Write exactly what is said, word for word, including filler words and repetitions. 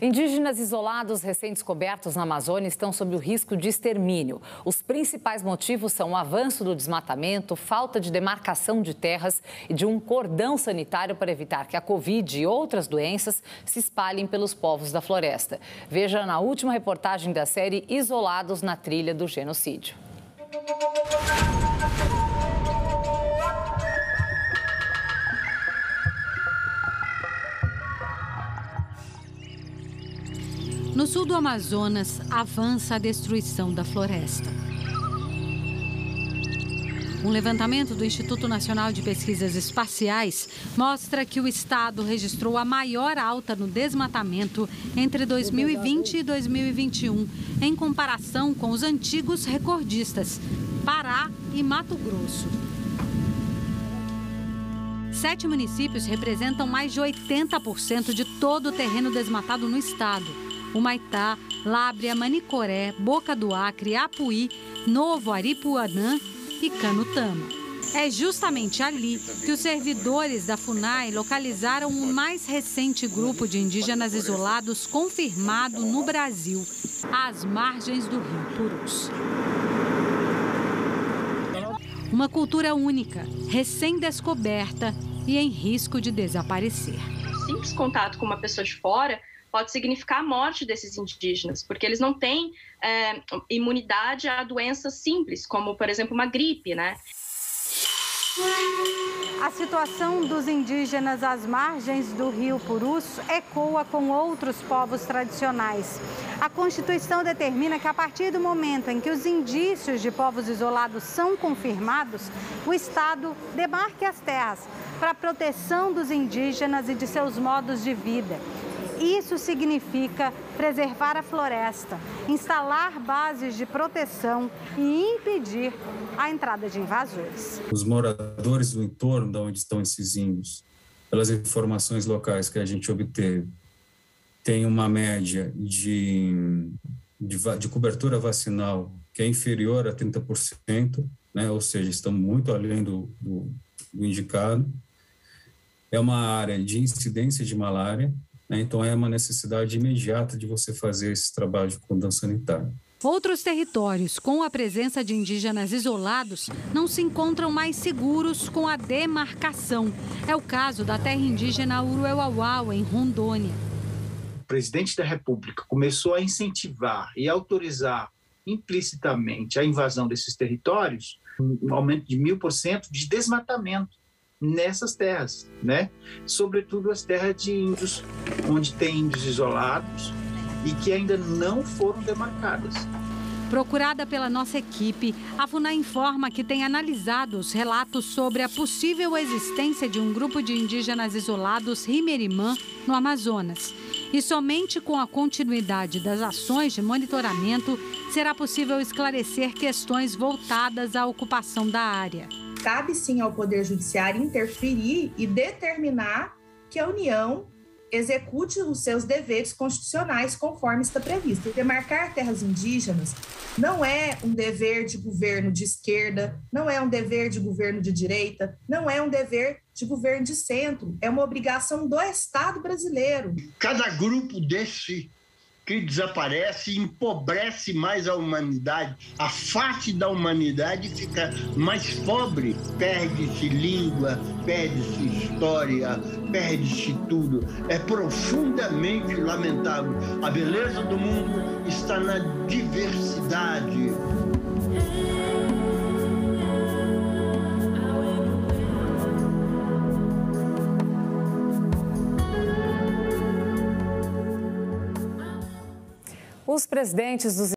Indígenas isolados recém-descobertos na Amazônia estão sob o risco de extermínio. Os principais motivos são o avanço do desmatamento, falta de demarcação de terras e de um cordão sanitário para evitar que a Covid e outras doenças se espalhem pelos povos da floresta. Veja na última reportagem da série Isolados na Trilha do Genocídio. No sul do Amazonas, avança a destruição da floresta. Um levantamento do Instituto Nacional de Pesquisas Espaciais mostra que o estado registrou a maior alta no desmatamento entre dois mil e vinte e dois mil e vinte e um, em comparação com os antigos recordistas, Pará e Mato Grosso. Sete municípios representam mais de oitenta por cento de todo o terreno desmatado no estado. Humaitá, Lábrea, Manicoré, Boca do Acre, Apuí, Novo Aripuanã e Canutama. É justamente ali que os servidores da FUNAI localizaram o mais recente grupo de indígenas isolados confirmado no Brasil, às margens do Rio Purus. Uma cultura única, recém-descoberta e em risco de desaparecer. Simples contato com uma pessoa de fora pode significar a morte desses indígenas, porque eles não têm é, imunidade a doenças simples, como, por exemplo, uma gripe, né? A situação dos indígenas às margens do Rio Purus ecoa com outros povos tradicionais. A Constituição determina que, a partir do momento em que os indícios de povos isolados são confirmados, o Estado demarque as terras para a proteção dos indígenas e de seus modos de vida. Isso significa preservar a floresta, instalar bases de proteção e impedir a entrada de invasores. Os moradores do entorno de onde estão esses índios, pelas informações locais que a gente obteve, tem uma média de, de, de cobertura vacinal que é inferior a trinta por cento, né? Ou seja, estão muito além do, do, do indicado. É uma área de incidência de malária. Então, é uma necessidade imediata de você fazer esse trabalho de cordão sanitário. Outros territórios com a presença de indígenas isolados não se encontram mais seguros com a demarcação. É o caso da terra indígena Uru-eu-wau-wau, em Rondônia. O presidente da República começou a incentivar e autorizar implicitamente a invasão desses territórios, um aumento de mil por cento de desmatamento nessas terras, né? Sobretudo as terras de índios, onde tem índios isolados e que ainda não foram demarcadas. Procurada pela nossa equipe, a FUNAI informa que tem analisado os relatos sobre a possível existência de um grupo de indígenas isolados Rimerimã, no Amazonas. E somente com a continuidade das ações de monitoramento será possível esclarecer questões voltadas à ocupação da área. Cabe sim ao Poder Judiciário interferir e determinar que a União execute os seus deveres constitucionais conforme está previsto. Demarcar terras indígenas não é um dever de governo de esquerda, não é um dever de governo de direita, não é um dever de governo de centro, é uma obrigação do Estado brasileiro. Cada grupo desse que desaparece, empobrece mais a humanidade. A face da humanidade fica mais pobre. Perde-se língua, perde-se história, perde-se tudo. É profundamente lamentável. A beleza do mundo está na diversidade. Os presidentes dos